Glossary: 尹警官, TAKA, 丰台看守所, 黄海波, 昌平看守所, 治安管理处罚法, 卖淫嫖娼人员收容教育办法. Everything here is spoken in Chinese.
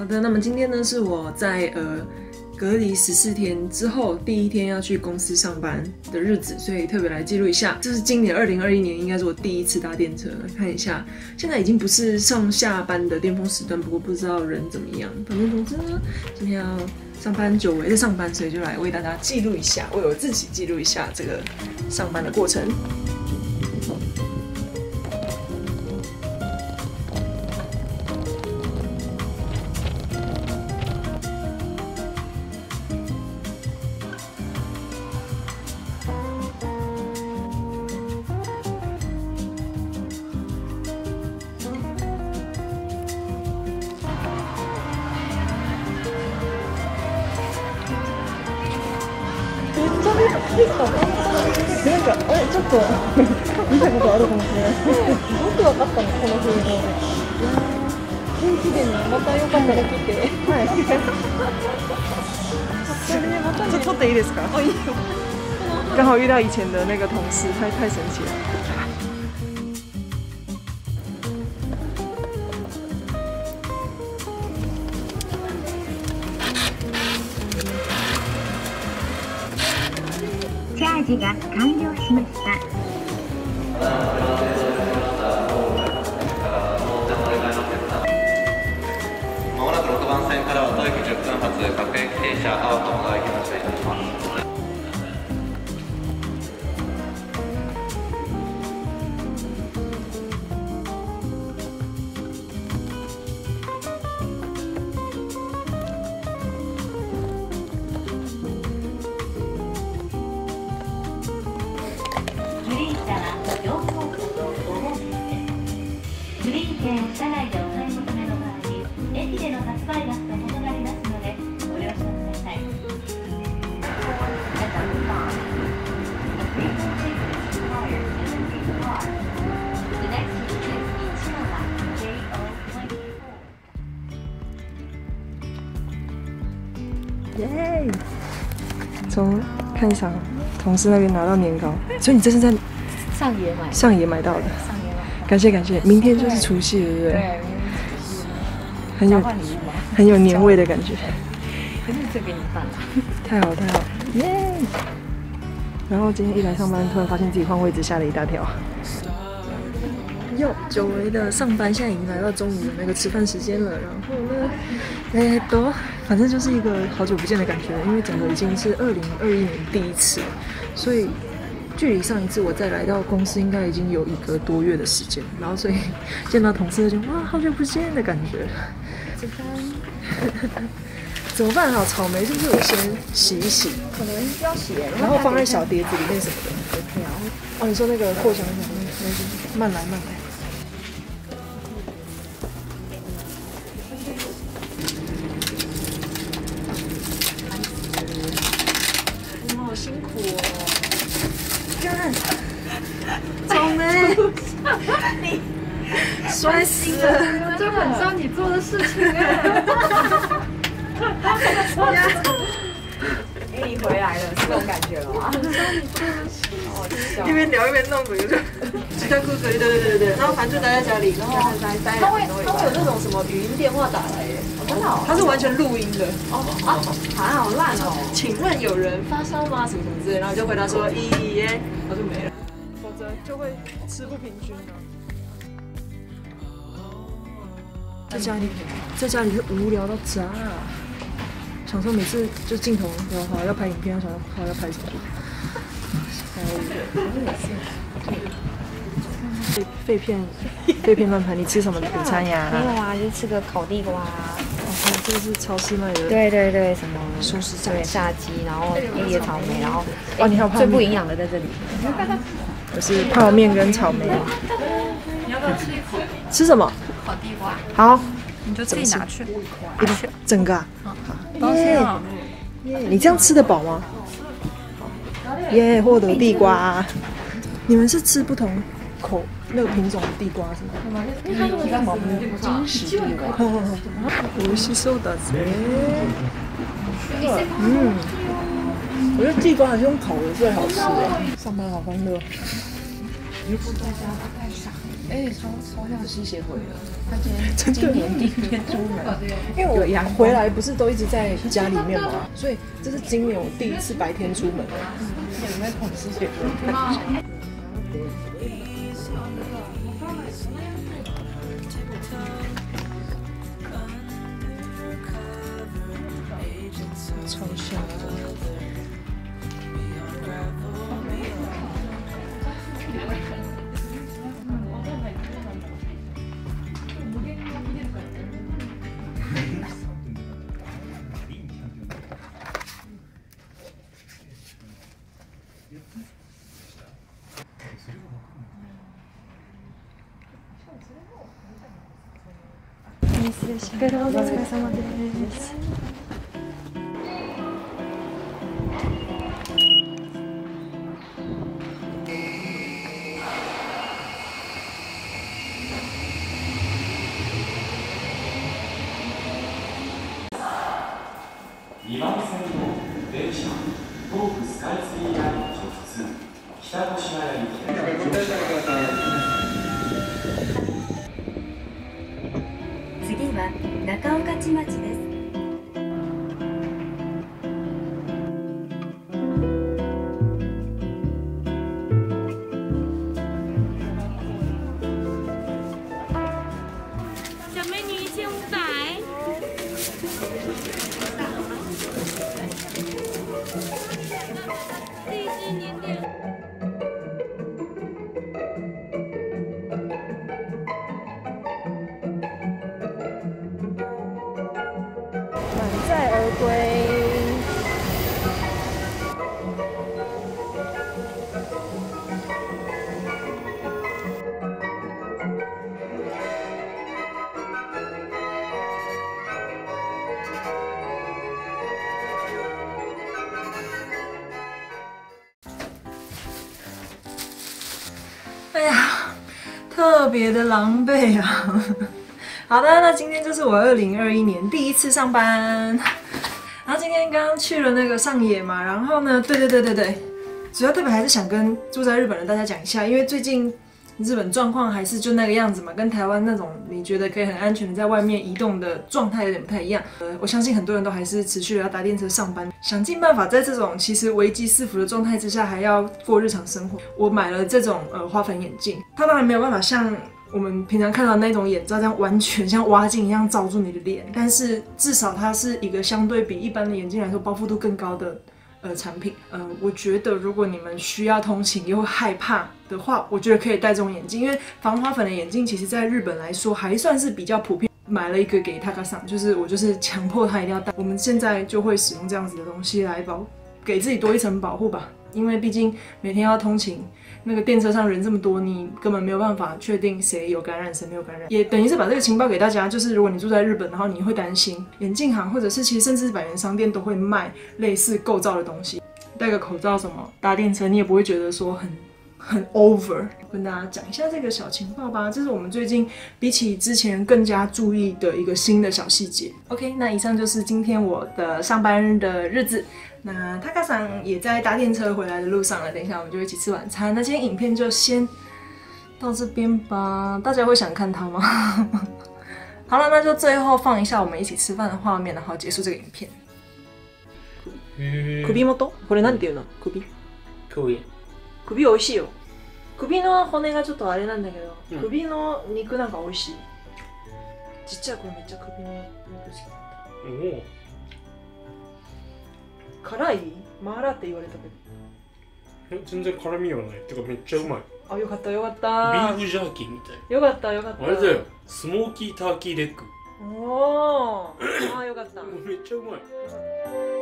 好的，那么今天呢是我在隔离14天之后第一天要去公司上班的日子，所以特别来记录一下。这是今年2021年，应该是我第一次搭电车。来看一下，现在已经不是上下班的巅峰时段，不过不知道人怎么样。反正总之呢，今天要上班，久违的上班，所以就来为大家记录一下，为我自己记录一下这个上班的过程。 刚好遇到以前的那个同事，太神奇了。 チャージが完了しました。まもなく6番線からは東急10分発各駅停車青友が行きました。 从看啥同事那边拿到年糕，所以你这是在上野买到的。感谢感谢，明天就是除夕，对不对？对，很有年味的感觉。可是这给你放了，太好太好，耶！然后今天一来上班，突然发现自己换位置，吓了一大跳。 久违的上班，现在已经来到中午的那个吃饭时间了。然后呢，反正就是一个好久不见的感觉，因为整个已经是2021年第一次，所以距离上一次我再来到公司应该已经有1个多月的时间。然后所以见到同事就哇，好久不见的感觉。怎么办啊？草莓是不是我先洗一洗？可能要洗，然后放在小碟子里面什么的。哦，你说那个扩香什么？慢来慢来。 摔死了！这很像你做的事情哎！哎，你回来了，是这种感觉了吗？一边聊一边弄，就像酷狗，对。然后反正就待在家里，然后待。他会有那种什么语音电话打来耶？真的？他是完全录音的。哦啊，好烂哦！请问有人发烧吗？什么什么之类，然后就回答说咦耶，然后就没了。否则就会吃不平均的。 在家里是无聊到炸，想说每次就镜头要拍影片，想说要拍什么，太无聊。废片乱拍，你吃什么午餐呀？没有啊，就吃个烤地瓜。哦，这个是超市卖的。对，什么素食炸鸡，然后椰草莓，然后哦，你还有泡面。最不营养的在这里。我是泡面跟草莓。你要不要吃一口？吃什么？ 烤地瓜，好，你就自己拿去，整个啊，好，你这样吃得饱吗？耶，获得地瓜，你们是吃不同口那个品种的地瓜是吗？因为它有那种金石地瓜，美味しそうだぜ。嗯，我觉得地瓜还是用烤的最好吃的。上班好欢乐。哎，超像吸血鬼了。他今年第一天出门，因为我回来不是都一直在家里面嘛，所以这是今年我第一次白天出门了。你在捧吸血鬼？ 超香的！失礼します。お疲れ様です。 2番線の電車、東武スカイツリーライン直通、北越谷行き。次は中御徒町です。 哎呀，特别的狼狈啊！好的，那今天就是我2021年第一次上班。然后今天刚刚去了那个上野嘛，然后呢，对，主要特别还是想跟住在日本的大家讲一下，因为最近日本状况还是就那个样子嘛，跟台湾那种你觉得可以很安全的在外面移动的状态有点不太一样。我相信很多人都还是持续的要搭电车上班，想尽办法在这种其实危机四伏的状态之下还要过日常生活。我买了这种花粉眼镜，它当然没有办法像 我们平常看到那种眼罩，这样完全像挖镜一样罩住你的脸，但是至少它是一个相对比一般的眼镜来说包覆度更高的产品。我觉得如果你们需要通勤又害怕的话，我觉得可以戴这种眼镜，因为防花粉的眼镜其实在日本来说还算是比较普遍。买了一个给 TAKA 上，就是强迫他一定要戴。我们现在就会使用这样子的东西来给自己多一层保护吧。 因为毕竟每天要通勤，那个电车上人这么多，你根本没有办法确定谁有感染，谁没有感染，也等于是把这个情报给大家。就是如果你住在日本，然后你会担心，眼镜行或者是其实甚至是百元商店都会卖类似构造的东西。戴个口罩什么，搭电车你也不会觉得说很 over。跟大家讲一下这个小情报吧，这是我们最近比起之前更加注意的一个新的小细节。OK， 那以上就是今天我的上班的日子。 那TAKAさん也在搭电车回来的路上了，等一下我们就一起吃晚餐。那今天影片就先到这边吧，大家会想看他吗？好了，那就最后放一下我们一起吃饭的画面，然后结束这个影片。首元、これなんていうの？首美味しいよ。首の骨がちょっとあれなんだけど、首の肉なんか美味しい。ちっちゃい頃めっちゃ首の肉好きだった。 辛い？マーラって言われたけど。全然辛みはない。てかめっちゃうまい。あ、よかったよかった。ビーフジャーキーみたい。よかったよかった。あれだよ。スモーキーターキーレッグ。おお。あ、よかった。めっちゃうまい。